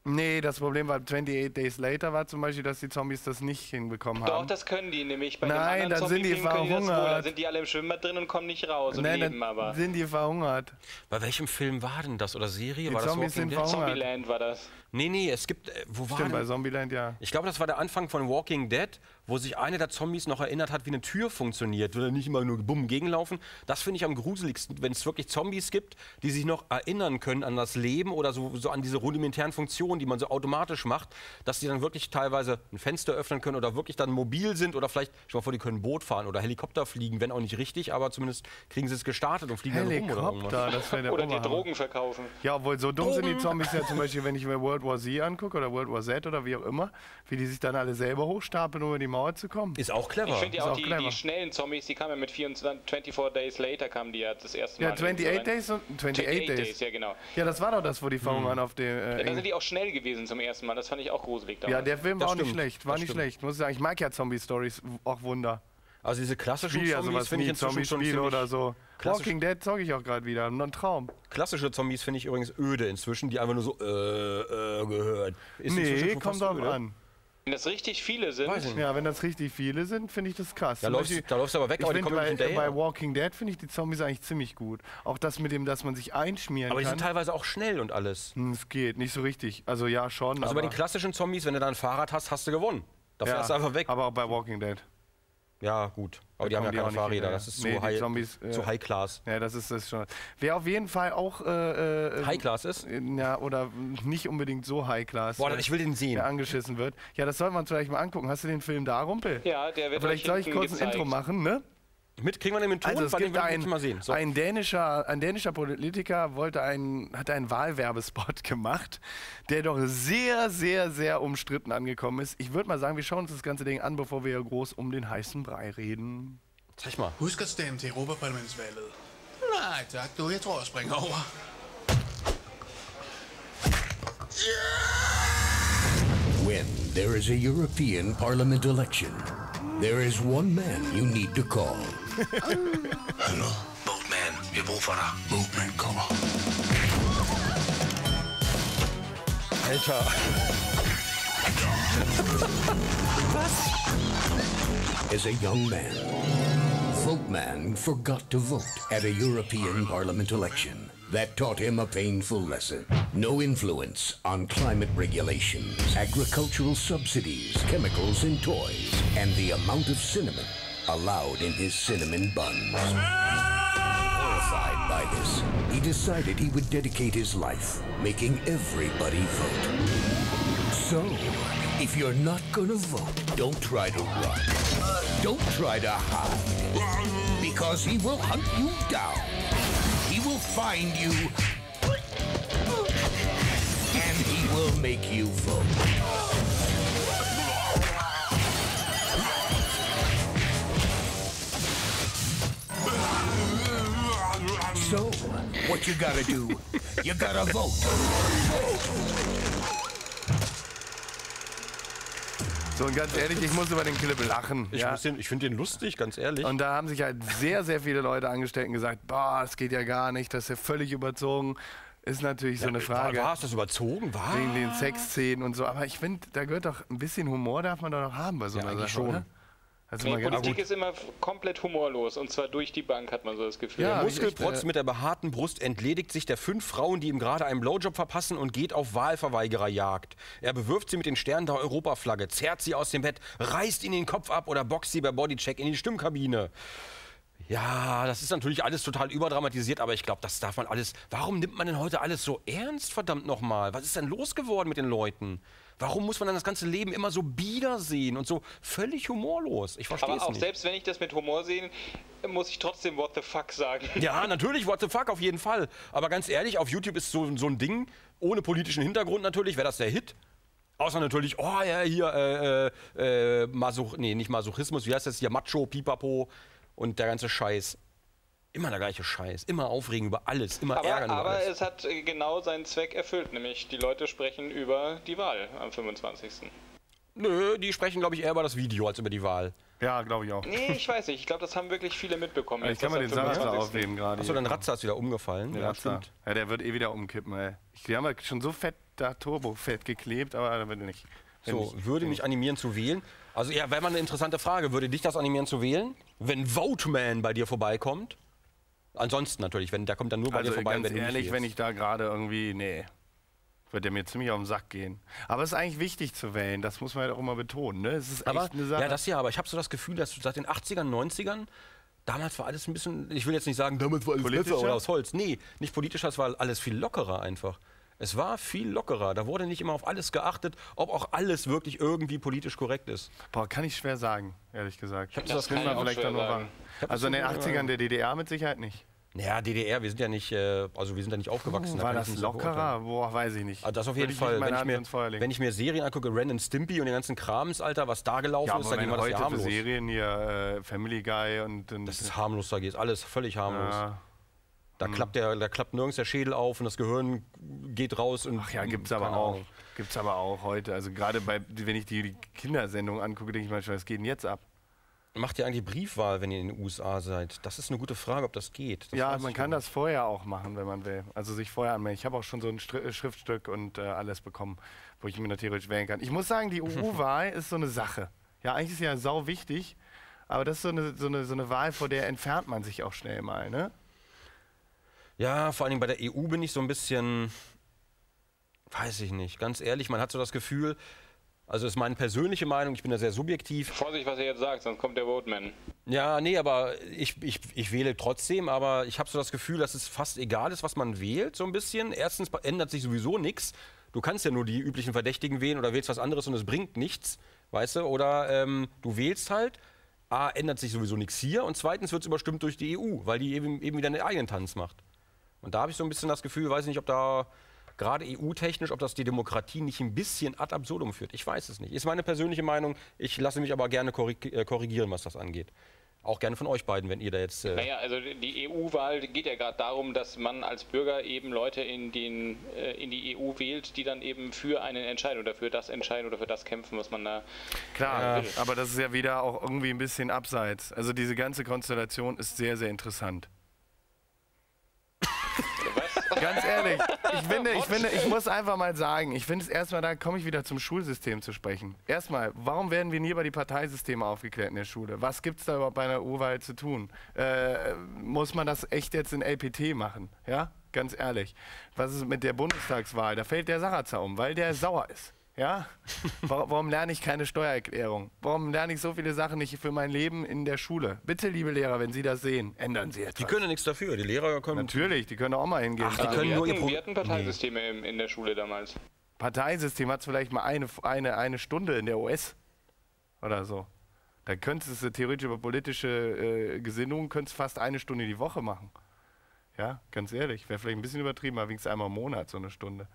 Nee, das Problem war, twenty-eight Days Later war zum Beispiel, dass die Zombies das nicht hinbekommen haben. Doch, das können die nämlich. Bei Nein, dann sind die verhungert. Dann sind die alle im Schwimmbad drin und kommen nicht raus und leben aber. Nein, sind die verhungert. Bei welchem Film war denn das? Oder Serie? Die war Zombies das Walking sind Dead? Zombieland war das. Nee, nee, es gibt... Äh, wo war Stimmt, bei Zombieland, ja. Ich glaube, das war der Anfang von Walking Dead, wo sich einer der Zombies noch erinnert hat, wie eine Tür funktioniert. Will er nicht immer nur bumm gegenlaufen. Das finde ich am gruseligsten, wenn es wirklich Zombies gibt, die sich noch erinnern können an das Leben oder so, so an diese rudimentären Funktionen, die man so automatisch macht, dass die dann wirklich teilweise ein Fenster öffnen können oder wirklich dann mobil sind oder vielleicht, ich mal vor, die können Boot fahren oder Helikopter fliegen, wenn auch nicht richtig, aber zumindest kriegen sie es gestartet und fliegen Helikopter, dann rum oder irgendwas. Oder, oder die Drogen verkaufen. Ja, obwohl so dumm Drogen. sind die Zombies ja zum Beispiel, wenn ich mir World War Z angucke oder World War Z oder wie auch immer, wie die sich dann alle selber hochstapeln, um über die Mauer zu kommen. Ist auch clever. Ich finde ja auch, auch die, die schnellen Zombies, die kamen ja mit vierundzwanzig Days Later kamen die ja das erste Mal. Ja, twenty-eight Days, ja genau. Ja, das war doch das, wo die Frauen waren hm. auf dem... Äh, ja, auch schnell gewesen zum ersten Mal, das fand ich auch gruselig damals. Ja, der Film war das auch stimmt. nicht schlecht, war das nicht stimmt. schlecht, muss ich sagen. Ich mag ja Zombie-Stories, auch Wunder. Also diese klassischen Spiel, Zombies also finde ich inzwischen schon ziemlich... oder so. Walking Dead zocke ich auch gerade wieder, ein Traum. Klassische Zombies finde ich übrigens öde inzwischen, die einfach nur so äh, äh, gehört. Ist nee, kommt doch an. Wenn das richtig viele sind. Weiß ich nicht. Ja, wenn das richtig viele sind, finde ich das krass. Da läufst du aber weg, ich aber die kommen bei, nicht hinterher. Bei Walking Dead finde ich die Zombies eigentlich ziemlich gut. Auch das mit dem, dass man sich einschmieren aber kann. Aber die sind teilweise auch schnell und alles. Es geht, nicht so richtig. Also ja, schon. Also aber bei den klassischen Zombies, wenn du da ein Fahrrad hast, hast du gewonnen. Da ja, fährst du einfach weg. Aber auch bei Walking Dead. Ja, gut. Aber die haben ja keine Fahrräder, das ist nee, zu, high, Zombies, äh, zu High Class. Ja, das ist das schon. Wer auf jeden Fall auch äh, äh, High Class ist? Äh, ja, oder nicht unbedingt so High Class. Boah, ich will den sehen. Der angeschissen wird. Ja, das sollten wir uns vielleicht mal angucken. Hast du den Film da, Rumpel? Ja, der wird vielleicht soll ich kurz gezeigt. ein Intro machen, ne? Mit kriegen wir den mit Ton, also es gibt ein, mal sehen. So. Ein, dänischer, ein dänischer Politiker wollte einen, hat einen Wahlwerbespot gemacht, der doch sehr, sehr, sehr umstritten angekommen ist. Ich würde mal sagen, wir schauen uns das ganze Ding an, bevor wir groß um den heißen Brei reden. Sag mal. Husk at stemme til Europaparlamentsvalget. Nej, tak du. Jeg tror jeg springer over. When there is a European Parliament election, there is one man you need to call. Hør nu, Boatman. Vi har brug for dig. Boatman kommer. Alter. Hvad? As a young man, Volkmann forgot to vote at a European Parliament election. That taught him a painful lesson. No influence on climate regulations, agricultural subsidies, chemicals in toys, and the amount of cinnamon allowed in his cinnamon buns. Horrified by this, he decided he would dedicate his life making everybody vote. So, if you're not gonna vote, don't try to run. Don't try to hide, because he will hunt you down. He will find you, and he will make you vote. So, what you gotta do, you gotta vote. So, und ganz ehrlich, ich muss über den Clip lachen. Ich, ja. ich finde den lustig, ganz ehrlich. Und da haben sich halt sehr, sehr viele Leute angestellt und gesagt, boah, es geht ja gar nicht, das ist ja völlig überzogen. Ist natürlich ja, so eine Frage. War es das überzogen? War? Wegen den Sexszenen und so. Aber ich finde, da gehört doch ein bisschen Humor, darf man doch noch haben bei so einer ja, Sache, schon. Oder? Also nee, Politik ist immer komplett humorlos und zwar durch die Bank, hat man so das Gefühl. Ja, der Muskelprotz echt, äh mit der behaarten Brust entledigt sich der fünf Frauen, die ihm gerade einen Blowjob verpassen, und geht auf Wahlverweigererjagd. Er bewirft sie mit den Sternen der Europaflagge, zerrt sie aus dem Bett, reißt ihnen den Kopf ab oder boxt sie bei Bodycheck in die Stimmkabine. Ja, das ist natürlich alles total überdramatisiert, aber ich glaube, das darf man alles... Warum nimmt man denn heute alles so ernst, verdammt nochmal? Was ist denn los geworden mit den Leuten? Warum muss man dann das ganze Leben immer so bieder sehen und so völlig humorlos? Ich verstehe es nicht. Aber auch selbst wenn ich das mit Humor sehe, muss ich trotzdem What the fuck sagen. Ja, natürlich, What the fuck, auf jeden Fall. Aber ganz ehrlich, auf YouTube ist so, so ein Ding, ohne politischen Hintergrund natürlich, wäre das der Hit. Außer natürlich, oh ja, hier, äh, äh, Masoch, nee, nicht Masochismus, wie heißt das hier, Macho, Pipapo und der ganze Scheiß. Immer der gleiche Scheiß, immer aufregen über alles, immer aber, ärgern über aber alles. Aber es hat genau seinen Zweck erfüllt, nämlich die Leute sprechen über die Wahl am fünfundzwanzigsten Nö, die sprechen, glaube ich, eher über das Video als über die Wahl. Ja, glaube ich auch. Nee, ich weiß nicht. Ich glaube, das haben wirklich viele mitbekommen. Ich kann mal den Sarazar aufnehmen gerade. Achso, dann Ratzer ist wieder umgefallen. Der ja, Ratzer. Ja, der wird eh wieder umkippen, ey. Die haben halt schon so fett da Turbo-Fett geklebt, aber da wird er nicht. So, würde mich animieren zu wählen. Also, ja, wäre mal eine interessante Frage. Würde dich das animieren zu wählen, wenn Voteman bei dir vorbeikommt? Ansonsten natürlich, wenn da kommt dann nur bei also dir vorbei, ganz wenn du ehrlich, wenn ich da gerade irgendwie, nee, wird der mir ziemlich auf den Sack gehen. Aber es ist eigentlich wichtig zu wählen, das muss man halt auch immer betonen, ne? Es ist aber, echt eine Sache. Ja, das ja, aber ich habe so das Gefühl, dass seit den achtzigern, neunzigern, damals war alles ein bisschen, ich will jetzt nicht sagen, damals war alles besser oder aus Holz. Nee, nicht politischer, es war alles viel lockerer einfach. Es war viel lockerer, da wurde nicht immer auf alles geachtet, ob auch alles wirklich irgendwie politisch korrekt ist. Boah, kann ich schwer sagen, ehrlich gesagt. Ich hab das, das kann man vielleicht dann nur sagen. Also in den achtzigern der D D R mit Sicherheit nicht. Naja, D D R, wir sind ja nicht, also wir sind ja nicht aufgewachsen. Puh, war da das lockerer? Boah, weiß ich nicht. Also das auf jeden Fall, wenn ich, mir, wenn ich mir Serien angucke, Ren und Stimpy und den ganzen Krams, Alter, was da gelaufen ja, ist, dann ging das ja harmlos. Serien hier, äh, Family Guy und, und... Das ist harmlos, da geht alles völlig harmlos. Ja. Da, hm. klappt der, da klappt nirgends der Schädel auf und das Gehirn geht raus. Und ach ja, gibt's aber auch. Gibt's aber auch heute. Also gerade bei, wenn ich die, die Kindersendung angucke, denke ich manchmal, was geht denn jetzt ab? Macht ihr eigentlich Briefwahl, wenn ihr in den U S A seid? Das ist eine gute Frage, ob das geht. Das ja, man kann das vorher auch machen, wenn man will. Also sich vorher anmelden. Ich habe auch schon so ein Str Schriftstück und äh, alles bekommen, wo ich mir da theoretisch wählen kann. Ich muss sagen, die E U-Wahl ist so eine Sache. Ja, eigentlich ist sie ja sau wichtig, aber das ist so eine, so eine, so eine Wahl, vor der entfernt man sich auch schnell mal, ne? Ja, vor allem bei der E U bin ich so ein bisschen, weiß ich nicht, ganz ehrlich, man hat so das Gefühl, also ist meine persönliche Meinung, ich bin da sehr subjektiv. Vorsicht, was ihr jetzt sagt, sonst kommt der Voteman. Ja, nee, aber ich, ich, ich wähle trotzdem, aber ich habe so das Gefühl, dass es fast egal ist, was man wählt, so ein bisschen. Erstens ändert sich sowieso nichts. Du kannst ja nur die üblichen Verdächtigen wählen oder wählst was anderes und es bringt nichts, weißt du? Oder ähm, du wählst halt. A, ändert sich sowieso nichts hier und zweitens wird es überstimmt durch die E U, weil die eben, eben wieder einen eigenen Tanz macht. Und da habe ich so ein bisschen das Gefühl, weiß nicht, ob da gerade E U-technisch, ob das die Demokratie nicht ein bisschen ad absurdum führt. Ich weiß es nicht. Ist meine persönliche Meinung. Ich lasse mich aber gerne korrigieren, was das angeht. Auch gerne von euch beiden, wenn ihr da jetzt... Äh naja, also die E U-Wahl geht ja gerade darum, dass man als Bürger eben Leute in, den, äh, in die E U wählt, die dann eben für einen entscheiden oder für das entscheiden oder für das kämpfen, was man da... Klar, äh, will. Aber das ist ja wieder auch irgendwie ein bisschen abseits. Also diese ganze Konstellation ist sehr, sehr interessant. Was? Ganz ehrlich, ich finde, ich finde, ich muss einfach mal sagen, ich finde es erstmal, da komme ich wieder zum Schulsystem zu sprechen. Erstmal, warum werden wir nie über die Parteisysteme aufgeklärt in der Schule? Was gibt es da überhaupt bei einer U-Wahl zu tun? Äh, muss man das echt jetzt in L P T machen? Ja, ganz ehrlich. Was ist mit der Bundestagswahl? Da fällt der Sarazar um, weil der sauer ist. Ja? Warum lerne ich keine Steuererklärung? Warum lerne ich so viele Sachen nicht für mein Leben in der Schule? Bitte, liebe Lehrer, wenn Sie das sehen, ändern Sie etwas. Die können ja nichts dafür, die Lehrer können... Natürlich, die können auch mal hingehen. Ach, die können wir, nur hatten, wir hatten Parteisysteme nee. in der Schule damals. Parteisystem hat es vielleicht mal eine, eine, eine Stunde in der O S oder so. Da könntest du theoretisch über politische äh, Gesinnungen könntest fast eine Stunde die Woche machen. Ja, ganz ehrlich, wäre vielleicht ein bisschen übertrieben, aber wenigstens einmal im Monat so eine Stunde.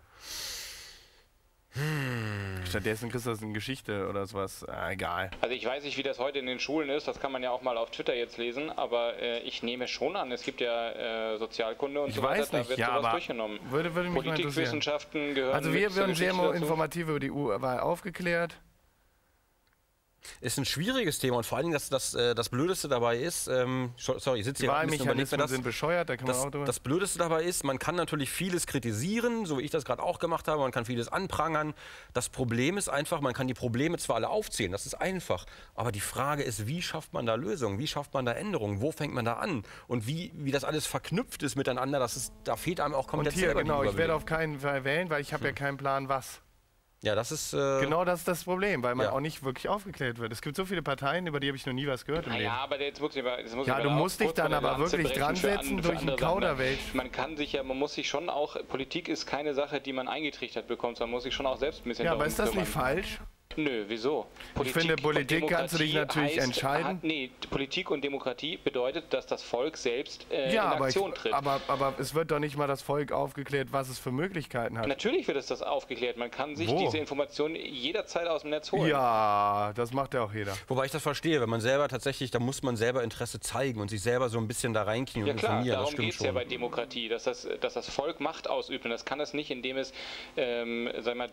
Hmm. Stattdessen kriegst du das in Geschichte oder sowas. Ah, egal. Also ich weiß nicht, wie das heute in den Schulen ist, das kann man ja auch mal auf Twitter jetzt lesen, aber äh, ich nehme schon an, es gibt ja äh, Sozialkunde und ich so weiter, weiß nicht, da wird ja, sowas durchgenommen. Würde, würde mich Politikwissenschaften gehören. Also wir werden sehr informativ über die U-Wahl aufgeklärt. Ist ein schwieriges Thema und vor allen Dingen, dass das, das, das Blödeste dabei ist, ähm, sorry, ich sitze hier ein bisschen überlegt, das, sind bescheuert, da kann das, man auch drüber. Das Blödeste dabei ist, man kann natürlich vieles kritisieren, so wie ich das gerade auch gemacht habe, man kann vieles anprangern. Das Problem ist einfach, man kann die Probleme zwar alle aufzählen, das ist einfach, aber die Frage ist, wie schafft man da Lösungen, wie schafft man da Änderungen, wo fängt man da an und wie, wie das alles verknüpft ist miteinander, das ist, da fehlt einem auch komplett selber. Und hier, genau, ich werde auf keinen Fall wählen, weil ich habe hm. ja keinen Plan, was. Ja, das ist, äh genau das ist das Problem, weil man ja. auch nicht wirklich aufgeklärt wird. Es gibt so viele Parteien, über die habe ich noch nie was gehört. Im Leben. Ja, aber jetzt muss ich mal, jetzt muss ja, ich mal du musst dich dann aber Lanze wirklich dran setzen durch einen Kauderwelsch. Man kann sich ja, man muss sich schon auch, Politik ist keine Sache, die man eingetrichtert bekommt, sondern man muss sich schon auch selbst ein bisschen ja, darum kümmern. Ja, aber ist das nicht falsch? Nö, wieso? Politik, ich finde, Politik kannst du dich natürlich heißt, entscheiden. Nee, Politik und Demokratie bedeutet, dass das Volk selbst äh, ja, in Aktion aber ich, tritt. Aber, aber es wird doch nicht mal das Volk aufgeklärt, was es für Möglichkeiten hat. Natürlich wird es das aufgeklärt. Man kann sich Wo? diese Informationen jederzeit aus dem Netz holen. Ja, das macht ja auch jeder. Wobei ich das verstehe, wenn man selber tatsächlich, da muss man selber Interesse zeigen und sich selber so ein bisschen da reinknien. Ja klar, darum geht es ja bei Demokratie, dass das, dass das Volk Macht ausübt. Das kann es nicht, indem es, ähm, sag mal...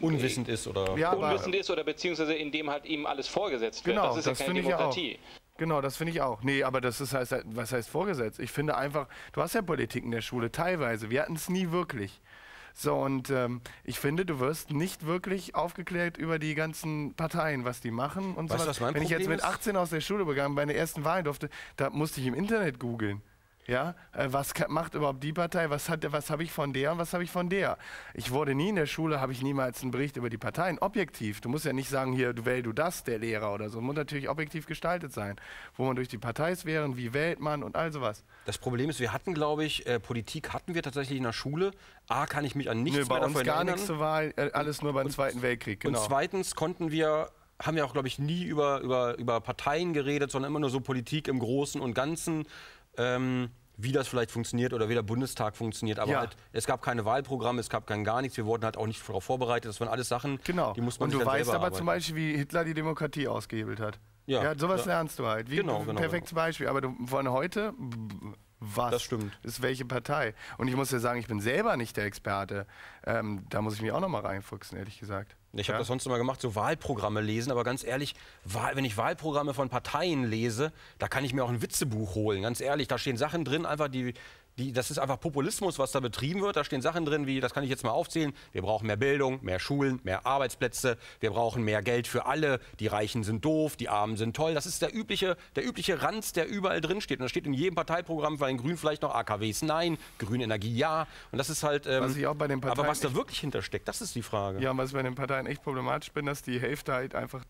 Unwissend ist oder... Ja, aber ist oder beziehungsweise indem halt ihm alles vorgesetzt wird. Genau, das ist das ja keine Demokratie. Genau, das finde ich auch. Nee, aber das ist heißt, was heißt vorgesetzt? Ich finde einfach, du hast ja Politik in der Schule, teilweise. Wir hatten es nie wirklich. So, und ähm, ich finde, du wirst nicht wirklich aufgeklärt über die ganzen Parteien, was die machen und so was. Wenn Problem ich jetzt mit achtzehn aus der Schule begangen, bei der ersten Wahl durfte, da musste ich im Internet googeln. Ja, was macht überhaupt die Partei, was, hat, was habe ich von der und was habe ich von der? Ich wurde nie in der Schule, habe ich niemals einen Bericht über die Parteien, objektiv. Du musst ja nicht sagen, hier, du wähl du das, der Lehrer oder so. Muss natürlich objektiv gestaltet sein, wo man durch die Parteis wären, wie wählt man und all sowas. Das Problem ist, wir hatten, glaube ich, äh, Politik hatten wir tatsächlich in der Schule. A, kann ich mich an nichts Nö, bei mehr uns gar nichts zur Wahl, äh, alles nur beim und, Zweiten Weltkrieg. Genau. Und zweitens konnten wir... haben wir auch, glaube ich, nie über, über, über Parteien geredet, sondern immer nur so Politik im Großen und Ganzen, ähm, wie das vielleicht funktioniert oder wie der Bundestag funktioniert. Aber ja. halt, es gab keine Wahlprogramme, es gab kein gar nichts, wir wurden halt auch nicht darauf vorbereitet, das waren alles Sachen, genau. die muss man sich dann selber arbeiten. Und du weißt aber zum Beispiel, wie Hitler die Demokratie ausgehebelt hat. Ja, ja sowas ja. lernst du halt. Wie genau, ein genau, perfektes genau. Beispiel, aber du, von heute... Was das stimmt. ist welche Partei? Und ich muss ja sagen, ich bin selber nicht der Experte. Ähm, da muss ich mich auch noch mal reinfuchsen, ehrlich gesagt. Ich habe ja? das sonst immer gemacht, so Wahlprogramme lesen. Aber ganz ehrlich, Wahl, wenn ich Wahlprogramme von Parteien lese, da kann ich mir auch ein Witzebuch holen. Ganz ehrlich, da stehen Sachen drin, einfach die... Die, das ist einfach Populismus, was da betrieben wird. Da stehen Sachen drin, wie, das kann ich jetzt mal aufzählen, wir brauchen mehr Bildung, mehr Schulen, mehr Arbeitsplätze, wir brauchen mehr Geld für alle, die Reichen sind doof, die Armen sind toll. Das ist der übliche, der übliche Ranz, der überall drin steht. Und das steht in jedem Parteiprogramm, weil in Grün vielleicht noch A K Ws nein, Grüne Energie ja. Und das ist halt, ähm, was ich auch bei den Parteien aber was da wirklich hintersteckt, das ist die Frage. Ja, und was ich bei den Parteien echt problematisch bin, dass die Hälfte halt einfach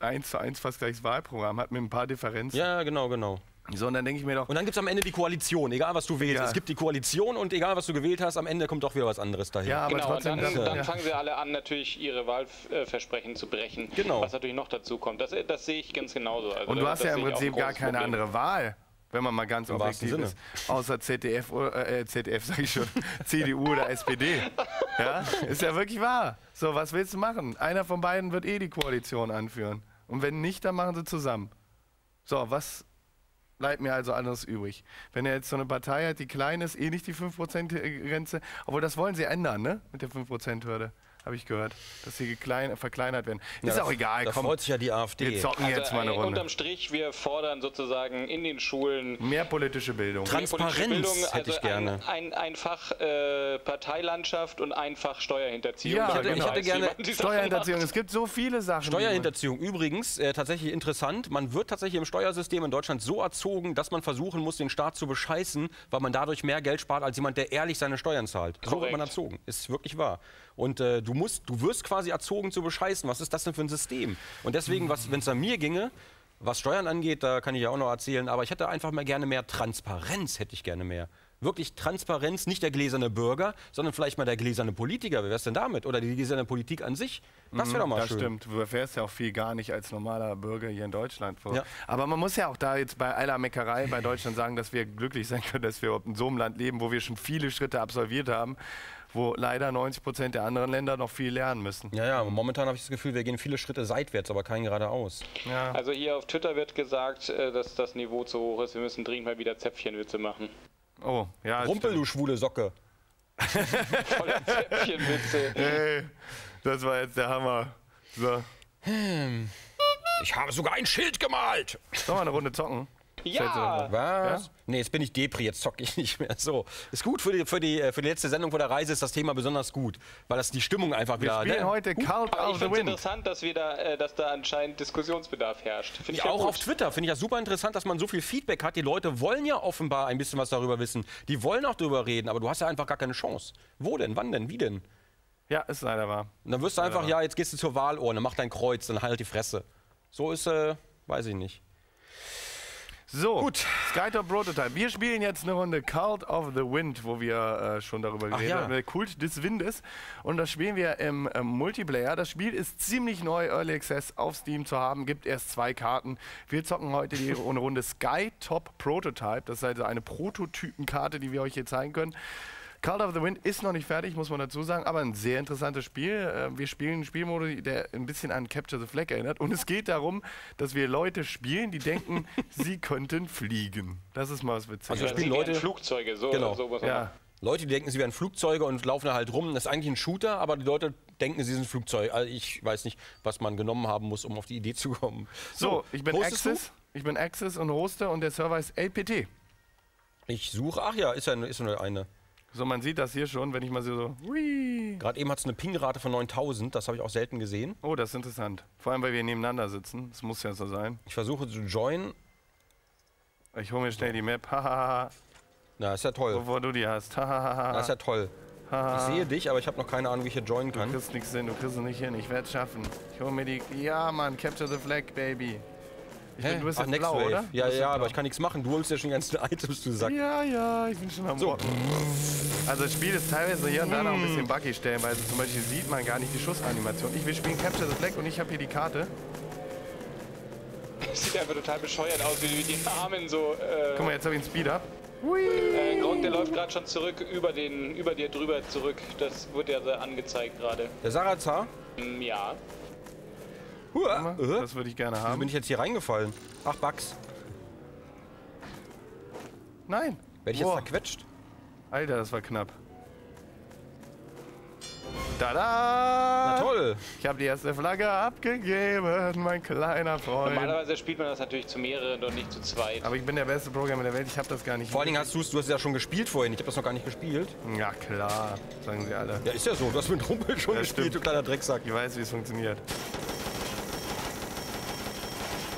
eins zu eins fast gleiches Wahlprogramm hat mit ein paar Differenzen. Ja, genau, genau. So, und dann denke ich mir doch... Und dann gibt es am Ende die Koalition, egal was du wählst. Ja. Es gibt die Koalition und egal was du gewählt hast, am Ende kommt doch wieder was anderes daher. Ja, aber genau, trotzdem... Dann, dann, dann fangen sie alle an, natürlich ihre Wahlversprechen zu brechen, genau. was natürlich noch dazu kommt. Das, das sehe ich ganz genauso. Also, und du hast ja im Prinzip gar keine Problem. andere Wahl, wenn man mal ganz Im objektiv ist, außer Z D F, äh, Z D F sage ich schon, C D U oder S P D. Ja? Ist ja wirklich wahr. So, was willst du machen? Einer von beiden wird eh die Koalition anführen. Und wenn nicht, dann machen sie zusammen. So, was... bleibt mir also anderes übrig. Wenn er jetzt so eine Partei hat, die klein ist, eh nicht die fünf Prozent-Grenze, obwohl das wollen sie ändern, ne? Mit der fünf Prozent-Hürde. Habe ich gehört, dass sie verkleinert werden. Ja, ist auch egal. Da komm, freut sich ja die AfD. Wir zocken also jetzt mal eine Runde. Unterm Strich, wir fordern sozusagen in den Schulen mehr politische Bildung. Transparenz politische Bildung, hätte also ich gerne. Ein, ein, ein Fach äh, Parteilandschaft und ein Fach Steuerhinterziehung. Ja, ich hätte, genau. ich hätte gerne Steuerhinterziehung. Es gibt so viele Sachen. Steuerhinterziehung übrigens äh, tatsächlich interessant. Man wird tatsächlich im Steuersystem in Deutschland so erzogen, dass man versuchen muss, den Staat zu bescheißen, weil man dadurch mehr Geld spart als jemand, der ehrlich seine Steuern zahlt. Korrekt. So wird man erzogen. Ist wirklich wahr. Und äh, du musst, du wirst quasi erzogen zu bescheißen. Was ist das denn für ein System? Und deswegen, wenn es an mir ginge, was Steuern angeht, da kann ich ja auch noch erzählen, aber ich hätte einfach mal gerne mehr Transparenz, hätte ich gerne mehr. Wirklich Transparenz, nicht der gläserne Bürger, sondern vielleicht mal der gläserne Politiker. Wer wär's denn damit? Oder die gläserne Politik an sich? Das wäre doch mal das schön. Das stimmt. Du erfährst ja auch viel gar nicht als normaler Bürger hier in Deutschland. Ja. Aber man muss ja auch da jetzt bei aller Meckerei bei Deutschland sagen, dass wir glücklich sein können, dass wir überhaupt in so einem Land leben, wo wir schon viele Schritte absolviert haben, wo leider neunzig Prozent der anderen Länder noch viel lernen müssen. Ja, ja, momentan habe ich das Gefühl, wir gehen viele Schritte seitwärts, aber keinen geradeaus. Ja. Also hier auf Twitter wird gesagt, dass das Niveau zu hoch ist. Wir müssen dringend mal wieder Zäpfchenwitze machen. Oh, ja. Rumpel, stimmt. Du schwule Socke. Volle Zäpfchenwitze. Hey, das war jetzt der Hammer. So. Hm. Ich habe sogar ein Schild gemalt. Sollen wir eine Runde zocken? Ja! Was? Ja? Nee, jetzt bin ich Depri, jetzt zocke ich nicht mehr. So. Ist gut für die, für, die, für die letzte Sendung vor der Reise, ist das Thema besonders gut. Weil das die Stimmung einfach wieder. Wir spielen heute Cult of the Wind. Ich finde es interessant, dass, wir da, dass da anscheinend Diskussionsbedarf herrscht. Find ich ja, auch gut. Auf Twitter finde ich das super interessant, dass man so viel Feedback hat. Die Leute wollen ja offenbar ein bisschen was darüber wissen. Die wollen auch darüber reden, aber du hast ja einfach gar keine Chance. Wo denn? Wann denn? Wie denn? Ja, ist leider wahr. Und dann wirst du einfach, ja, jetzt gehst du zur Wahlurne, mach dein Kreuz, dann halt die Fresse. So ist, äh, weiß ich nicht. So, gut. Sky-top Prototype. Wir spielen jetzt eine Runde Cult of the Wind, wo wir äh, schon darüber geredet haben. Ja. Der Kult des Windes. Und das spielen wir im äh, Multiplayer. Das Spiel ist ziemlich neu, Early Access auf Steam zu haben. Gibt erst zwei Karten. Wir zocken heute die Runde Sky-top Prototype. Das ist also eine Prototypenkarte, die wir euch hier zeigen können. Cult of the Wind ist noch nicht fertig, muss man dazu sagen, aber ein sehr interessantes Spiel. Wir spielen einen Spielmodus, der ein bisschen an Capture the Flag erinnert. Und es geht darum, dass wir Leute spielen, die denken, sie könnten fliegen. Das ist mal was Witziges. Also spielen Leute Flugzeuge, so genau. Oder sowas. Ja. Leute, die denken, sie wären Flugzeuge und laufen da halt rum. Das ist eigentlich ein Shooter, aber die Leute denken, sie sind Flugzeuge. Also ich weiß nicht, was man genommen haben muss, um auf die Idee zu kommen. So, so ich bin Axis, ich bin Axis und Hoster und der Server ist L P T. Ich suche, ach ja, ist ja eine, ist nur eine. So, man sieht das hier schon, wenn ich mal so... Hui. Gerade eben hat es eine Pingrate von neuntausend, das habe ich auch selten gesehen. Oh, das ist interessant. Vor allem, weil wir nebeneinander sitzen. Das muss ja so sein. Ich versuche zu joinen. Ich hole mir schnell die Map. Na, ist ja toll. Wo, wo du die hast. Na, ist ja toll. Ich sehe dich, aber ich habe noch keine Ahnung, wie ich hier joinen kann. Du kriegst nichts hin, du kriegst es nicht hin. Ich werde es schaffen. Ich hole mir die... Ja, Mann, Capture the Flag, Baby. Ich bin, du bist Ach, jetzt blau, Wave. Oder? Ja, ja, aber blau. Ich kann nichts machen. Du holst ja schon die ganzen Items, du sagst. Ja, ja, ich bin schon am Wort. So. Also das Spiel ist teilweise hier und da noch ein bisschen buggy stellenweise. Zum Beispiel sieht man gar nicht die Schussanimation. Ich will spielen Capture the Flag und ich habe hier die Karte. Das sieht einfach total bescheuert aus, wie die Armen so... Äh Guck mal, jetzt habe ich einen Speed-Up. Äh, Gronkh, der läuft gerade schon zurück, über, den, über dir drüber zurück. Das wird ja so angezeigt gerade. Der Sarazar? Ja. Uah, uh. Das würde ich gerne haben. Wieso bin ich jetzt hier reingefallen? Ach, Bugs. Nein. Werde ich jetzt verquetscht? Alter, das war knapp. Tada! Na toll. Ich habe die erste Flagge abgegeben, mein kleiner Freund. Normalerweise spielt man das natürlich zu mehreren und nicht zu zweit. Aber ich bin der beste Programmer der Welt, ich habe das gar nicht. Vor allen Dingen hast du es, du hast ja schon gespielt vorhin, ich habe das noch gar nicht gespielt. Ja klar, sagen sie alle. Ja, ist ja so, du hast mit Rumpel schon gespielt, stimmt. Du kleiner Drecksack. Ich weiß, wie es funktioniert.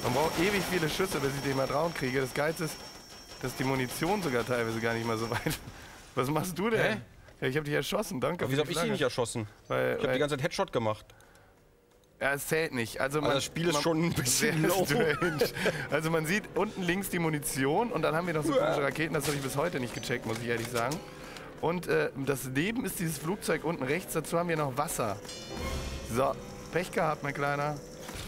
Man braucht ewig viele Schüsse, bis ich den mal drauf kriege. Das Geilste ist, dass die Munition sogar teilweise gar nicht mal so weit... Was machst du denn? Hä? Ja, ich habe dich erschossen, danke. Aber wieso habe ich dich nicht erschossen? Weil, ich habe die ganze Zeit Headshot gemacht. Ja, es zählt nicht. Also, man, also das Spiel ist schon ein bisschen low. Also man sieht unten links die Munition und dann haben wir noch so komische Raketen. Das habe ich bis heute nicht gecheckt, muss ich ehrlich sagen. Und äh, das Leben ist dieses Flugzeug unten rechts. Dazu haben wir noch Wasser. So, Pech gehabt, mein Kleiner.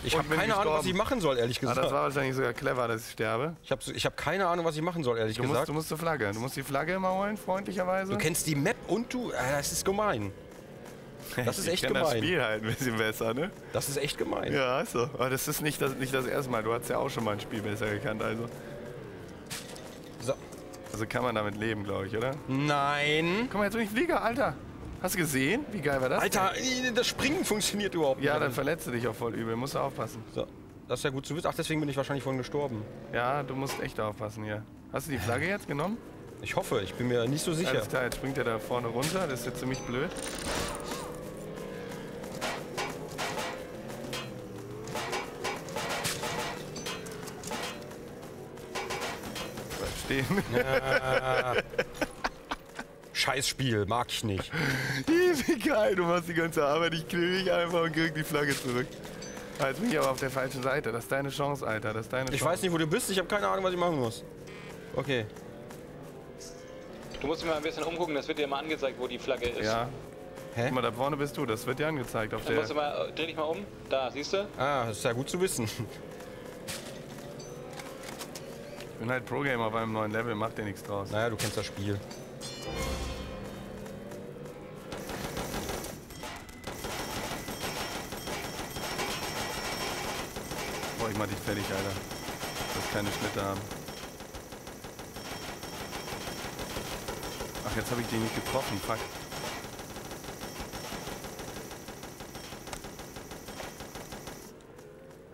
Ich habe keine Ahnung, was ich machen soll, ehrlich gesagt. Ah, das war wahrscheinlich sogar clever, dass ich sterbe. Ich habe ich hab keine Ahnung, was ich machen soll, ehrlich du gesagt. Musst, du musst die Flagge. Du musst die Flagge immer holen, freundlicherweise. Du kennst die Map und du... Das ist gemein. Das ist echt gemein. Ich kenn das Spiel halt ein bisschen besser, ne? Das ist echt gemein. Ja, so. Also. Aber das ist nicht das, nicht das erste Mal. Du hast ja auch schon mal ein Spiel besser gekannt, also. So. Also kann man damit leben, glaube ich, oder? Nein. Guck mal, jetzt bin ich Flieger, Alter. Hast du gesehen? Wie geil war das? Alter, denn? Das Springen funktioniert überhaupt ja, nicht. Ja, dann verletzt du dich auch voll übel. Musst du aufpassen. So, das ist ja gut zu wissen. Ach, deswegen bin ich wahrscheinlich vorhin gestorben. Ja, du musst echt aufpassen hier. Hast du die Flagge jetzt genommen? Ich hoffe, ich bin mir nicht so sicher. Alles klar, jetzt springt er da vorne runter. Das ist jetzt ziemlich blöd. Bleib stehen. Ja. Scheiß Spiel, mag ich nicht. Wie geil, du machst die ganze Arbeit, ich kriege dich einfach und krieg die Flagge zurück. Jetzt bin ich aber auf der falschen Seite, das ist deine Chance, Alter, das ist deine Chance. Ich weiß nicht, wo du bist, ich habe keine Ahnung, was ich machen muss. Okay. Du musst mir mal ein bisschen umgucken, das wird dir mal angezeigt, wo die Flagge ist. Ja. Hä? Guck mal, da vorne bist du, das wird dir angezeigt. Auf der musst du mal, dreh dich mal um, da, siehst du? Ah, das ist ja gut zu wissen. Ich bin halt Pro-Gamer beim neuen Level, mach dir nichts draus. Naja, du kennst das Spiel. Boah, ich mach dich fertig, Alter. Du wirst keine Schnitte haben. Ach, jetzt habe ich dich nicht getroffen, fuck.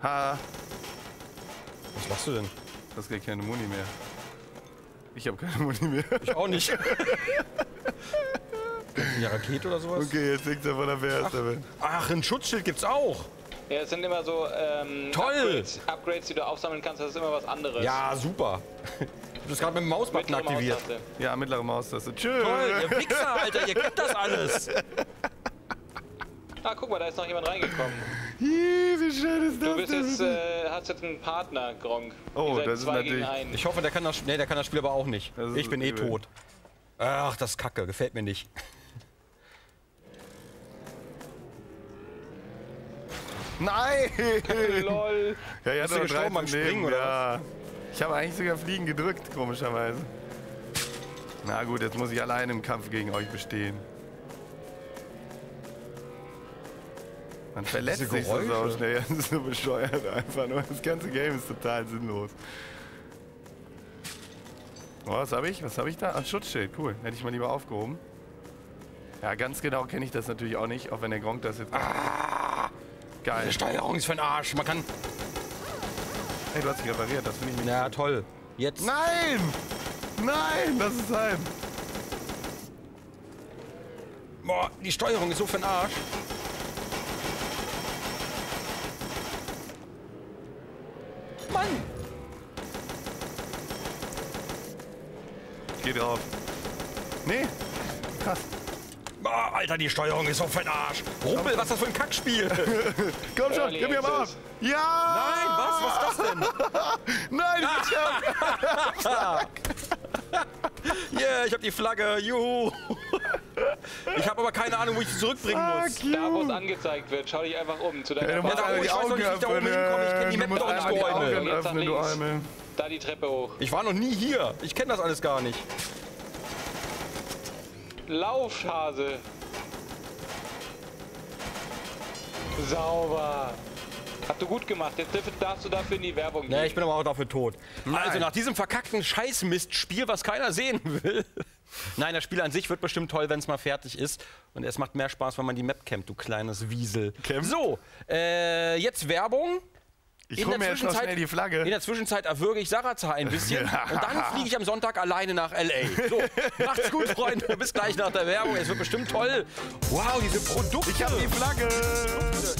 Ha! Was machst du denn? Du hast gar keine Muni mehr. Ich habe keine Muni mehr. Ich auch nicht. Ja, Rakete oder sowas? Okay, jetzt liegt er von der Wehrste. Ach, ein Schutzschild gibt's auch. Ja, es sind immer so ähm, Toll. Upgrades, Upgrades, die du aufsammeln kannst, das ist immer was anderes. Ja, super. Ich hab das gerade mit dem Mausbutton mittlere aktiviert. Maustaste. Ja, mittlere Maustaste. Tschö. Toll, ihr Wichser, Alter, ihr kennt das alles. Ah, guck mal, da ist noch jemand reingekommen. Jee, wie schön ist das? Du bist jetzt, äh, hast jetzt einen Partner, Gronkh. Oh, das ist natürlich... Ich hoffe, der kann das, nee, der kann das Spiel aber auch nicht. Ich bin eh tot. Ach, das ist Kacke, gefällt mir nicht. Nein! Lol! Ja, er hat doch gestorben beim Springen, oder? Ja. Ich habe eigentlich sogar Fliegen gedrückt, komischerweise. Na gut, jetzt muss ich allein im Kampf gegen euch bestehen. Man verletzt sich so sau schnell, das ist so bescheuert einfach nur. Das ganze Game ist total sinnlos. Oh, was habe ich? Was habe ich da? Ein Schutzschild, cool. Hätte ich mal lieber aufgehoben. Ja, ganz genau kenne ich das natürlich auch nicht, auch wenn der Gronkh das jetzt... Ah! Geil. Die Steuerung ist für den Arsch, man kann... Hey, du hast dich repariert, das finde ich nicht... Ja, toll. Jetzt... Nein! Nein, das ist heim. Boah, die Steuerung ist so für den Arsch. Mann! Geh drauf. Nee, krass. Boah, Alter, die Steuerung ist auf den Arsch. Rumpel, was ist das für ein Kackspiel? Komm schon, gib mir mal ab. Ja! Nein, was? Was ist das denn? Nein, ich hab... Yeah, ich hab die Flagge. Juhu. Ich hab aber keine Ahnung, wo ich sie zurückbringen muss. You. Da, wo es angezeigt wird, schau dich einfach um. Zu deiner ja, ja, da oben, ich weiß noch nicht, wie ich da oben hinkomme. Ich kenne die Map doch nicht, Bäume. Jetzt nach links. Da die Treppe hoch. Ich war noch nie hier. Ich kenne das alles gar nicht. Lauf, Hase. Sauber. Hast du gut gemacht. Jetzt darfst du dafür in die Werbung gehen. Nee, ich bin aber auch dafür tot. Nein. Also nach diesem verkackten Scheißmistspiel, was keiner sehen will. Nein, das Spiel an sich wird bestimmt toll, wenn es mal fertig ist. Und es macht mehr Spaß, wenn man die Map campt, du kleines Wiesel. Camp? So, äh, jetzt Werbung. Ich hole mir jetzt noch schnell die Flagge. In der Zwischenzeit erwürge ich Sarazar ein bisschen. Und dann fliege ich am Sonntag alleine nach L A. So, macht's gut, Freunde. Bis gleich nach der Werbung. Es wird bestimmt toll. Wow, diese Produkte. Ich habe die Flagge.